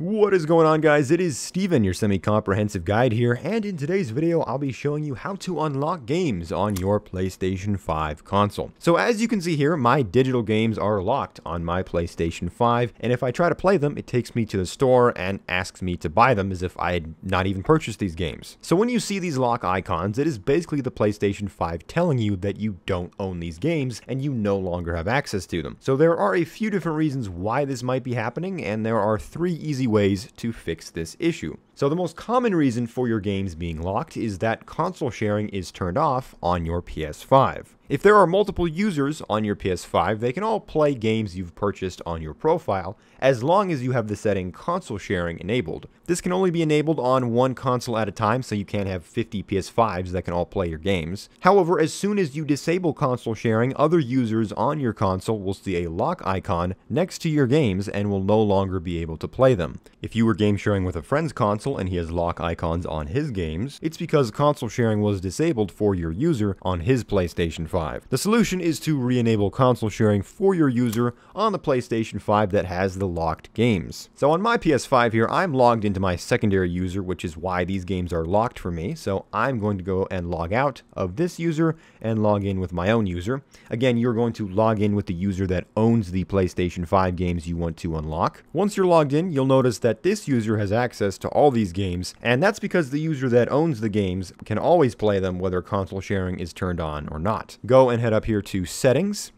What is going on, guys? It is Steven, your Semi-Comprehensive Guide here, and in today's video I'll be showing you how to unlock games on your PlayStation 5 console. So as you can see here, my digital games are locked on my PlayStation 5, and if I try to play them, it takes me to the store and asks me to buy them as if I had not even purchased these games. So when you see these lock icons, it is basically the PlayStation 5 telling you that you don't own these games and you no longer have access to them. So there are a few different reasons why this might be happening, and there are three easy ways to fix this issue. So the most common reason for your games being locked is that console sharing is turned off on your PS5. If there are multiple users on your PS5, they can all play games you've purchased on your profile, as long as you have the setting console sharing enabled. This can only be enabled on one console at a time, so you can't have 50 PS5s that can all play your games. However, as soon as you disable console sharing, other users on your console will see a lock icon next to your games and will no longer be able to play them. If you were game sharing with a friend's console and he has lock icons on his games, it's because console sharing was disabled for your user on his PlayStation 5. The solution is to re-enable console sharing for your user on the PlayStation 5 that has the locked games. So on my PS5 here, I'm logged into my secondary user, which is why these games are locked for me. So I'm going to go and log out of this user and log in with my own user. Again, you're going to log in with the user that owns the PlayStation 5 games you want to unlock. Once you're logged in, you'll notice that this user has access to all these games, and that's because the user that owns the games can always play them whether console sharing is turned on or not. Go and head up here to Settings,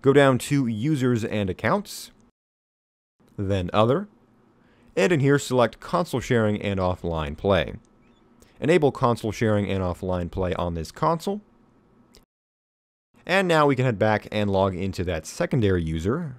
go down to Users and Accounts, then Other, and in here select Console Sharing and Offline Play. Enable Console Sharing and Offline Play on this console, and now we can head back and log into that secondary user.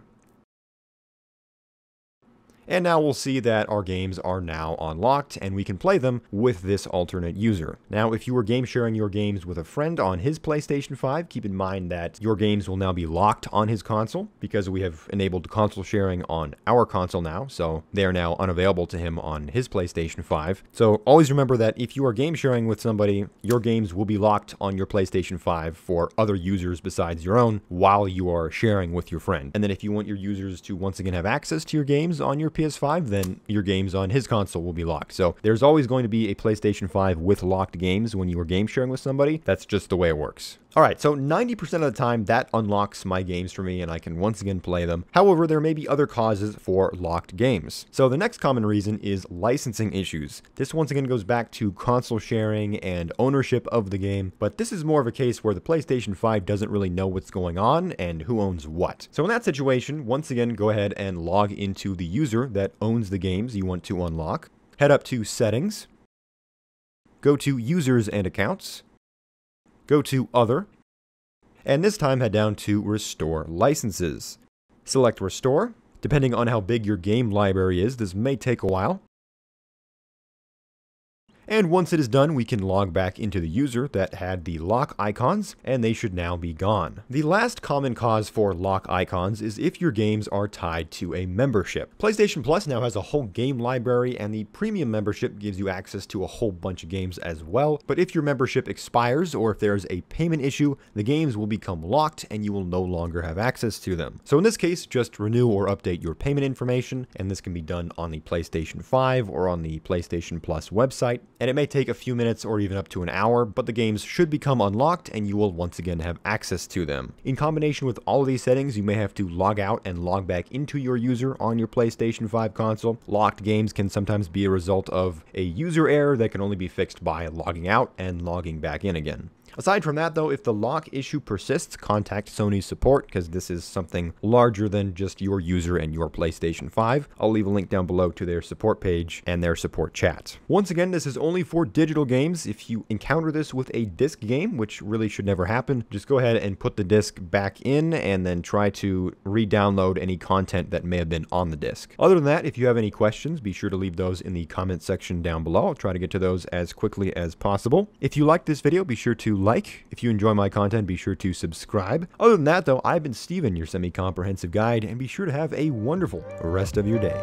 And now we'll see that our games are now unlocked and we can play them with this alternate user. Now, if you were game sharing your games with a friend on his PlayStation 5, keep in mind that your games will now be locked on his console because we have enabled console sharing on our console now, so they are now unavailable to him on his PlayStation 5. So always remember that if you are game sharing with somebody, your games will be locked on your PlayStation 5 for other users besides your own while you are sharing with your friend. And then if you want your users to once again have access to your games on your PS5, then your games on his console will be locked. So there's always going to be a PlayStation 5 with locked games when you are game sharing with somebody. That's just the way it works. Alright, so 90% of the time that unlocks my games for me and I can once again play them. However, there may be other causes for locked games. So the next common reason is licensing issues. This once again goes back to console sharing and ownership of the game, but this is more of a case where the PlayStation 5 doesn't really know what's going on and who owns what. So in that situation, once again, go ahead and log into the user that owns the games you want to unlock. Head up to Settings, go to Users and Accounts, go to Other, and this time head down to Restore Licenses. Select Restore. Depending on how big your game library is, this may take a while. And once it is done, we can log back into the user that had the lock icons, and they should now be gone. The last common cause for lock icons is if your games are tied to a membership. PlayStation Plus now has a whole game library, and the premium membership gives you access to a whole bunch of games as well. But if your membership expires or if there's a payment issue, the games will become locked and you will no longer have access to them. So in this case, just renew or update your payment information, and this can be done on the PlayStation 5 or on the PlayStation Plus website. And it may take a few minutes or even up to an hour, but the games should become unlocked and you will once again have access to them. In combination with all of these settings, you may have to log out and log back into your user on your PlayStation 5 console. Locked games can sometimes be a result of a user error that can only be fixed by logging out and logging back in again. Aside from that, though, if the lock issue persists, contact Sony's support, because this is something larger than just your user and your PlayStation 5. I'll leave a link down below to their support page and their support chat. Once again, this is only for digital games. If you encounter this with a disc game, which really should never happen, just go ahead and put the disc back in and then try to re-download any content that may have been on the disc. Other than that, if you have any questions, be sure to leave those in the comment section down below. I'll try to get to those as quickly as possible. If you liked this video, be sure to like. If you enjoy my content, be sure to subscribe. Other than that, though, I've been Steven, your Semi-Comprehensive Guide, and be sure to have a wonderful rest of your day.